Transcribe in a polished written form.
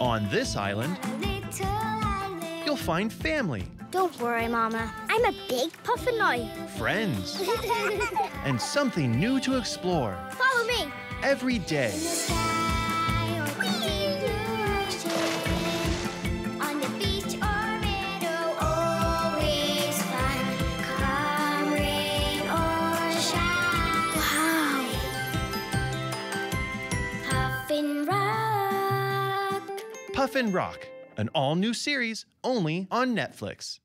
On this island, you'll find family. Don't worry, Mama. I'm a big puffin now. Friends. And something new to explore. Follow me. Every day. Puffin Rock, an all-new series only on Netflix.